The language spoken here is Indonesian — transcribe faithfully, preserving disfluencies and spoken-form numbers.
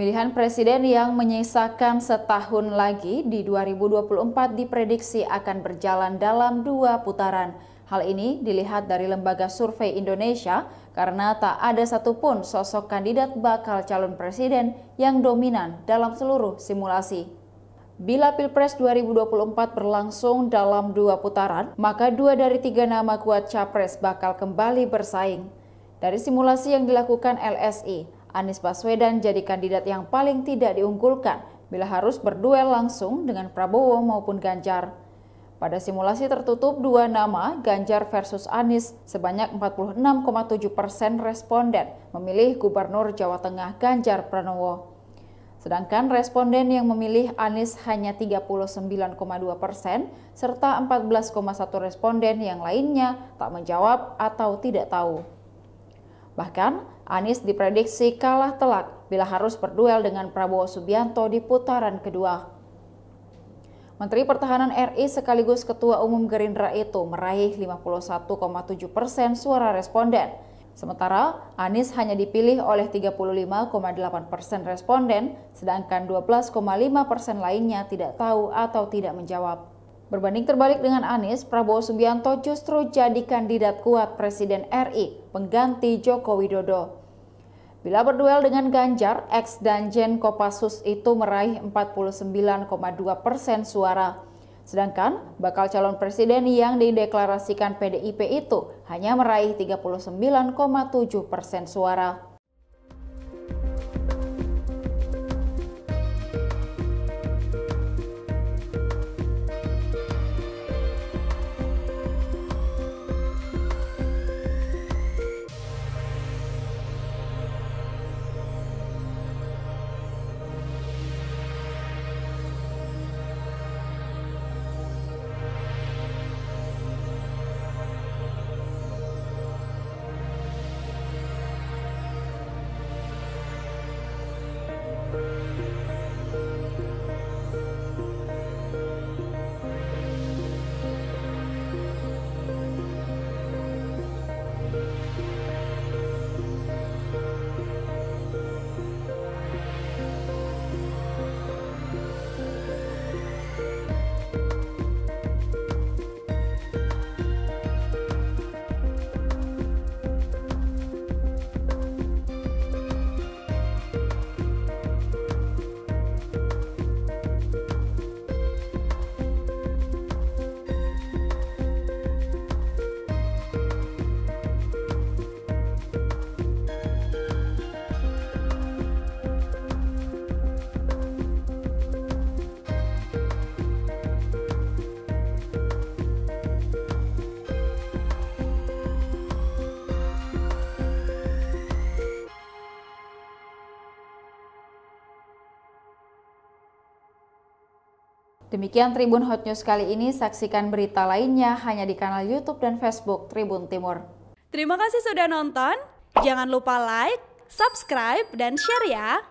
Pemilihan presiden yang menyisakan setahun lagi di dua ribu dua puluh empat diprediksi akan berjalan dalam dua putaran. Hal ini dilihat dari Lembaga Survei Indonesia karena tak ada satupun sosok kandidat bakal calon presiden yang dominan dalam seluruh simulasi. Bila Pilpres dua ribu dua puluh empat berlangsung dalam dua putaran, maka dua dari tiga nama kuat capres bakal kembali bersaing. Dari simulasi yang dilakukan L S I, Anies Baswedan jadi kandidat yang paling tidak diunggulkan bila harus berduel langsung dengan Prabowo maupun Ganjar. Pada simulasi tertutup dua nama, Ganjar versus Anies, sebanyak empat puluh enam koma tujuh persen responden memilih Gubernur Jawa Tengah Ganjar Pranowo. Sedangkan responden yang memilih Anies hanya tiga puluh sembilan koma dua persen, serta empat belas koma satu responden yang lainnya tak menjawab atau tidak tahu. Bahkan, Anies diprediksi kalah telak bila harus berduel dengan Prabowo Subianto di putaran kedua. Menteri Pertahanan R I sekaligus Ketua Umum Gerindra itu meraih lima puluh satu koma tujuh persen suara responden. Sementara Anies hanya dipilih oleh tiga puluh lima koma delapan persen responden, sedangkan dua belas koma lima persen lainnya tidak tahu atau tidak menjawab. Berbanding terbalik dengan Anies, Prabowo Subianto justru jadi kandidat kuat Presiden R I, pengganti Joko Widodo. Bila berduel dengan Ganjar, eks Danjen Kopassus itu meraih empat puluh sembilan koma dua persen suara. Sedangkan bakal calon presiden yang dideklarasikan P D I P itu hanya meraih tiga puluh sembilan koma tujuh persen suara. Demikian Tribun Hot News kali ini, saksikan berita lainnya hanya di kanal YouTube dan Facebook Tribun Timur. Terima kasih sudah nonton, jangan lupa like, subscribe, dan share ya!